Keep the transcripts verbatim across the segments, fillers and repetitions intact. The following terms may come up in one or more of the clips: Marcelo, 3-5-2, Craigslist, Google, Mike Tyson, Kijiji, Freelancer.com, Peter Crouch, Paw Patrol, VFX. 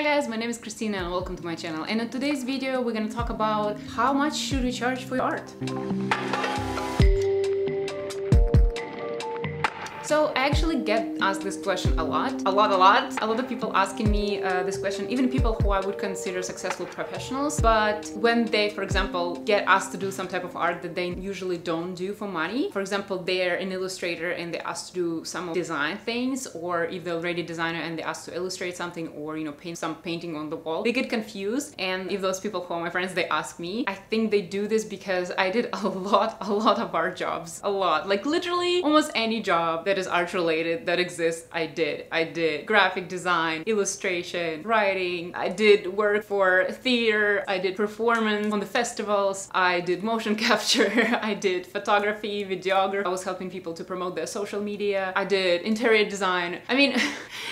Hi guys, my name is Christina and welcome to my channel, and in today's video we're going to talk about how much should you charge for your art. So I actually get asked this question a lot, a lot, a lot. A lot of people asking me uh, this question, even people who I would consider successful professionals. But when they, for example, get asked to do some type of art that they usually don't do for money, for example, they're an illustrator and they're asked to do some design things, or if they're already a designer and they're asked to illustrate something or, you know, paint some painting on the wall, they get confused. And if those people who are my friends, they ask me, I think they do this because I did a lot, a lot of art jobs, a lot, like literally almost any job that is art related that exists. I did. I did graphic design, illustration, writing. I did work for theater. I did performance on the festivals. I did motion capture. I did photography, videography. I was helping people to promote their social media. I did interior design. I mean,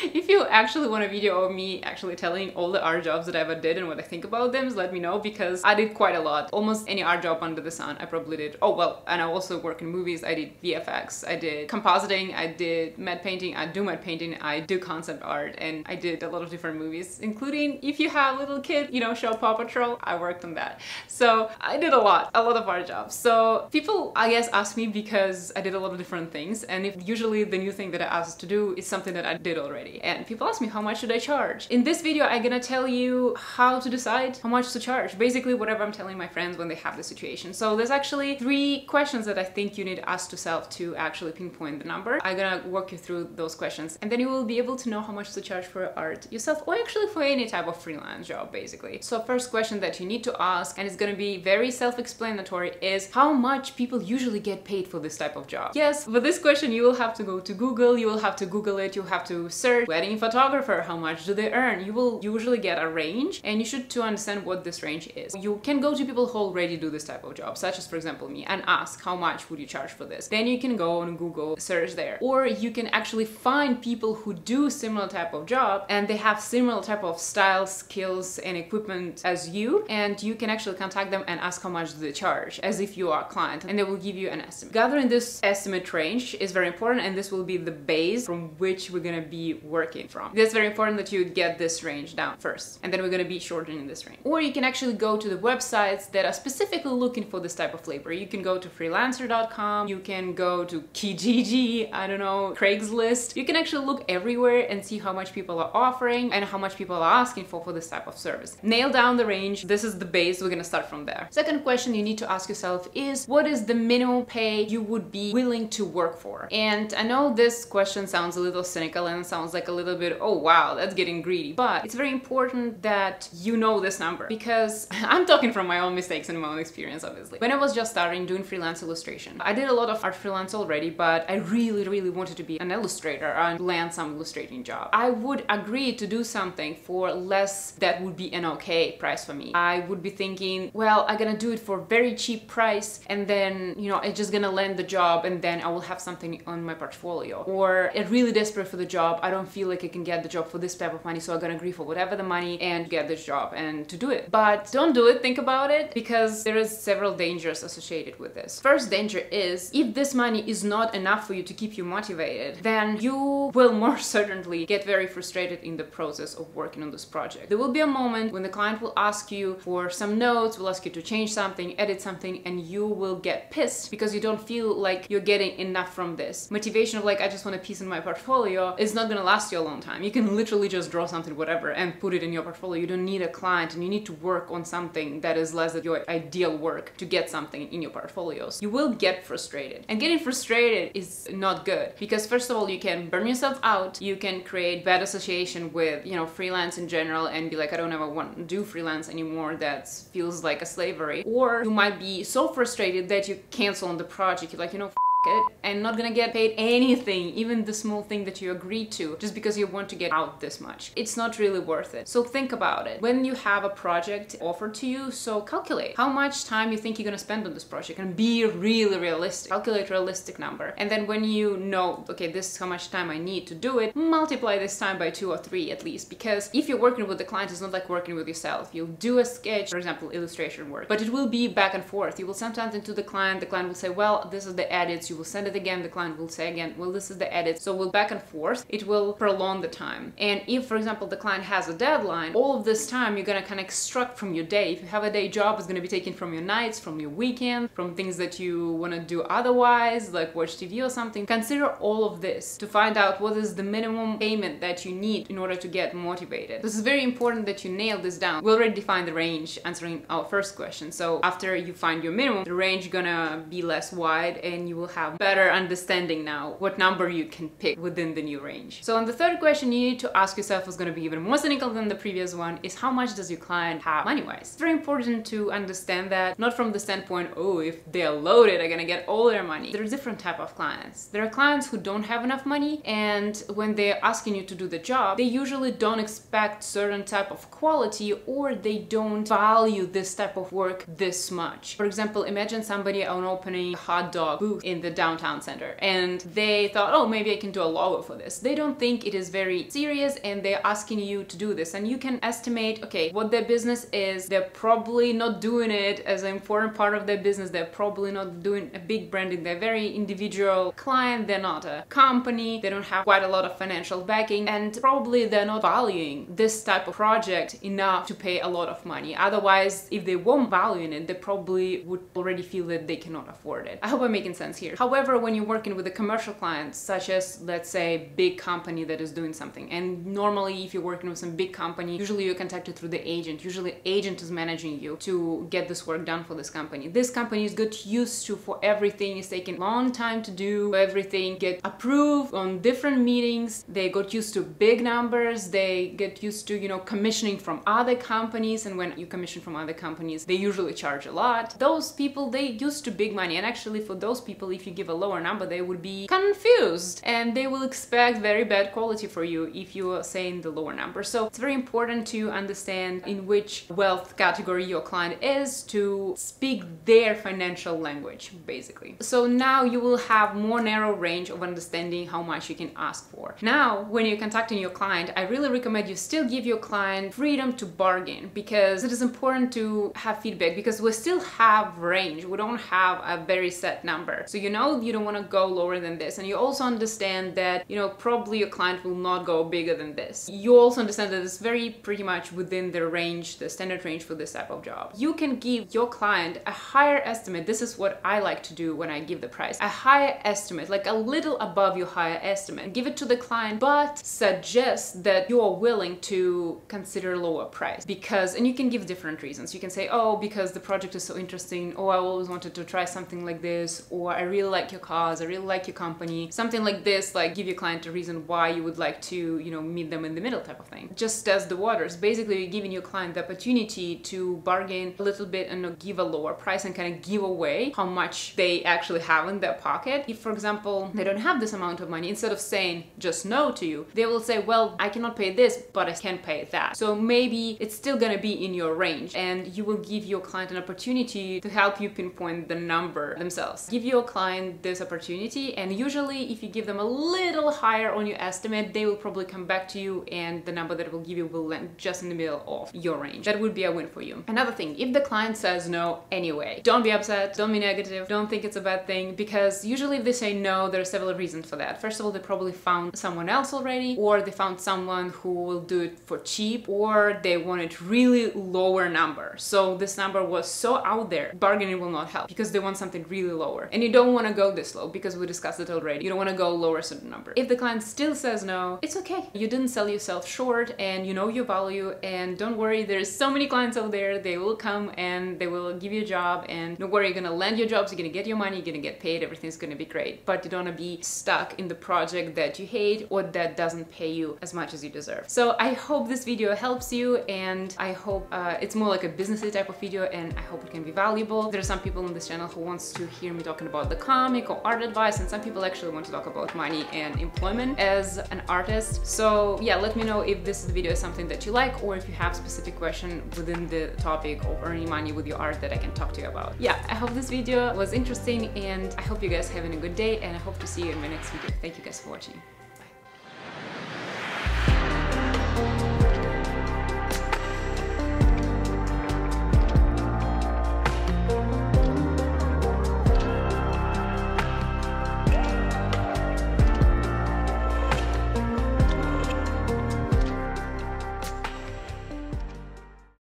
if you actually want a video of me actually telling all the art jobs that I ever did and what I think about them, let me know, because I did quite a lot. Almost any art job under the sun, I probably did. Oh, well, and I also work in movies. I did V F X. I did compositing. I did matte painting, I do matte painting, I do concept art, and I did a lot of different movies, including, if you have a little kid, you know, show Paw Patrol, I worked on that. So I did a lot, a lot of art jobs. So people, I guess, ask me because I did a lot of different things, and if usually the new thing that I asked to do is something that I did already. And people ask me, how much should I charge? In this video, I'm gonna tell you how to decide how much to charge, basically whatever I'm telling my friends when they have the situation. So there's actually three questions that I think you need to ask yourself to actually pinpoint the number. I'm gonna walk you through those questions, and then you will be able to know how much to charge for art yourself, or actually for any type of freelance job, basically. So first question that you need to ask, and it's gonna be very self-explanatory, is how much people usually get paid for this type of job? Yes, for this question you will have to go to Google, you will have to Google it, you'll have to search wedding photographer, how much do they earn? You will usually get a range, and you should to understand what this range is. You can go to people who already do this type of job, such as, for example, me, and ask how much would you charge for this? Then you can go on Google, search there. Or you can actually find people who do similar type of job and they have similar type of style, skills and equipment as you, and you can actually contact them and ask how much do they charge, as if you are a client, and they will give you an estimate. Gathering this estimate range is very important, and this will be the base from which we're gonna be working from. That's very important that you get this range down first, and then we're gonna be shortening this range. Or you can actually go to the websites that are specifically looking for this type of labor. You can go to Freelancer dot com, you can go to Kijiji, I don't know, Craigslist. You can actually look everywhere and see how much people are offering and how much people are asking for for this type of service. Nail down the range. This is the base. We're gonna start from there. Second question you need to ask yourself is, what is the minimum pay you would be willing to work for? And I know this question sounds a little cynical and sounds like a little bit, oh wow, that's getting greedy, but it's very important that you know this number, because I'm talking from my own mistakes and my own experience, obviously. When I was just starting doing freelance illustration, I did a lot of art freelance already, but I really really wanted to be an illustrator and land some illustrating job. I would agree to do something for less that would be an okay price for me. I would be thinking, well, I'm gonna do it for very cheap price, and then, you know, I'm just gonna land the job, and then I will have something on my portfolio. Or I'm really desperate for the job, I don't feel like I can get the job for this type of money, so I'm gonna agree for whatever the money and get this job and to do it. But don't do it, think about it, because there is several dangers associated with this. First danger is, if this money is not enough for you to keep you motivated, then you will more certainly get very frustrated in the process of working on this project. There will be a moment when the client will ask you for some notes, will ask you to change something, edit something, and you will get pissed because you don't feel like you're getting enough from this. Motivation of like, I just want a piece in my portfolio, is not gonna last you a long time. You can literally just draw something, whatever, and put it in your portfolio. You don't need a client, and you need to work on something that is less than your ideal work to get something in your portfolios. You will get frustrated. And getting frustrated is not good, because first of all, you can burn yourself out, you can create bad association with, you know, freelance in general, and be like, I don't ever want to do freelance anymore, that feels like a slavery. Or you might be so frustrated that you cancel on the project, you're like, you know, it, and not gonna get paid anything, even the small thing that you agreed to, just because you want to get out this much. It's not really worth it. So think about it. When you have a project offered to you, so calculate how much time you think you're gonna spend on this project, and be really realistic. Calculate realistic number. And then when you know, okay, this is how much time I need to do it, multiply this time by two or three at least, because if you're working with the client, it's not like working with yourself. You'll do a sketch, for example, illustration work, but it will be back and forth. You will send something to the client, the client will say, well, this is the edits you you will send it again, the client will say again, well, this is the edit. So we'll back and forth. It will prolong the time. And if, for example, the client has a deadline, all of this time you're going to kind of extract from your day. If you have a day job, it's going to be taken from your nights, from your weekend, from things that you want to do otherwise, like watch T V or something. Consider all of this to find out what is the minimum payment that you need in order to get motivated. This is very important that you nail this down. We already defined the range answering our first question. So after you find your minimum, the range gonna be less wide and you will have better understanding now what number you can pick within the new range. So on the third question you need to ask yourself, is gonna be even more cynical than the previous one, is how much does your client have money-wise? It's very important to understand that, not from the standpoint, oh, if they're loaded, I'm gonna get all their money. There are different type of clients. There are clients who don't have enough money, and when they're asking you to do the job, they usually don't expect certain type of quality, or they don't value this type of work this much. For example, imagine somebody on opening a hot dog booth in the downtown center, and they thought, oh, maybe I can do a logo for this. They don't think it is very serious, and they're asking you to do this, and you can estimate, okay, what their business is. They're probably not doing it as an important part of their business. They're probably not doing a big branding. They're very individual client. They're not a company. They don't have quite a lot of financial backing, and probably they're not valuing this type of project enough to pay a lot of money. Otherwise, if they weren't valuing it, they probably would already feel that they cannot afford it. I hope I'm making sense here. However, when you're working with a commercial client, such as, let's say, big company that is doing something, and normally if you're working with some big company, usually you're contacted through the agent. Usually agent is managing you to get this work done for this company. This company is got used to for everything. It's taking a long time to do. Everything get approved on different meetings. They got used to big numbers. They get used to, you know, commissioning from other companies. And when you commission from other companies, they usually charge a lot. Those people, they used to big money. And actually for those people, if you give a lower number, they would be confused and they will expect very bad quality for you if you are saying the lower number. So it's very important to understand in which wealth category your client is, to speak their financial language, basically. So now you will have more narrow range of understanding how much you can ask for. Now, when you're contacting your client, I really recommend you still give your client freedom to bargain, because it is important to have feedback, because we still have range. We don't have a very set number. So you know you don't want to go lower than this. And you also understand that, you know, probably your client will not go bigger than this. You also understand that it's very pretty much within the range, the standard range for this type of job. You can give your client a higher estimate. This is what I like to do when I give the price. A higher estimate, like a little above your higher estimate. Give it to the client, but suggest that you are willing to consider lower price, because, and you can give different reasons. You can say, oh, because the project is so interesting, or I always wanted to try something like this, or I really like your cause, I really like your company, something like this. Like, give your client a reason why you would like to, you know, meet them in the middle type of thing. Just test the waters. Basically, you're giving your client the opportunity to bargain a little bit and give a lower price and kind of give away how much they actually have in their pocket. If, for example, they don't have this amount of money, instead of saying just no to you, they will say, well, I cannot pay this, but I can pay that. So maybe it's still gonna be in your range, and you will give your client an opportunity to help you pinpoint the number themselves. Give your client this opportunity, and usually if you give them a little higher on your estimate, they will probably come back to you, and the number that it will give you will land just in the middle of your range. That would be a win for you. Another thing, if the client says no anyway, don't be upset, don't be negative, don't think it's a bad thing, because usually if they say no, there are several reasons for that. First of all, they probably found someone else already, or they found someone who will do it for cheap, or they wanted really lower number. So this number was so out there, bargaining will not help, because they want something really lower. And you don't want to go this low, because we discussed it already. You don't want to go lower certain number. If the client still says no, it's okay. You didn't sell yourself short, and you know your value, and don't worry, there's so many clients out there, they will come and they will give you a job, and don't worry, you're gonna land your jobs, you're gonna get your money, you're gonna get paid, everything's gonna be great. But you don't wanna be stuck in the project that you hate or that doesn't pay you as much as you deserve. So I hope this video helps you, and I hope uh, it's more like a businessy type of video, and I hope it can be valuable. There are some people on this channel who wants to hear me talking about the comic or art advice, and some people actually want to talk about money and employment as an artist. So yeah, let me know if this video is something that you like, or if you have specific question within the topic of earning money with your art that I can talk to you about. Yeah, I hope this video was interesting, and I hope you guys having a good day, and I hope to see you in my next video. Thank you guys for watching.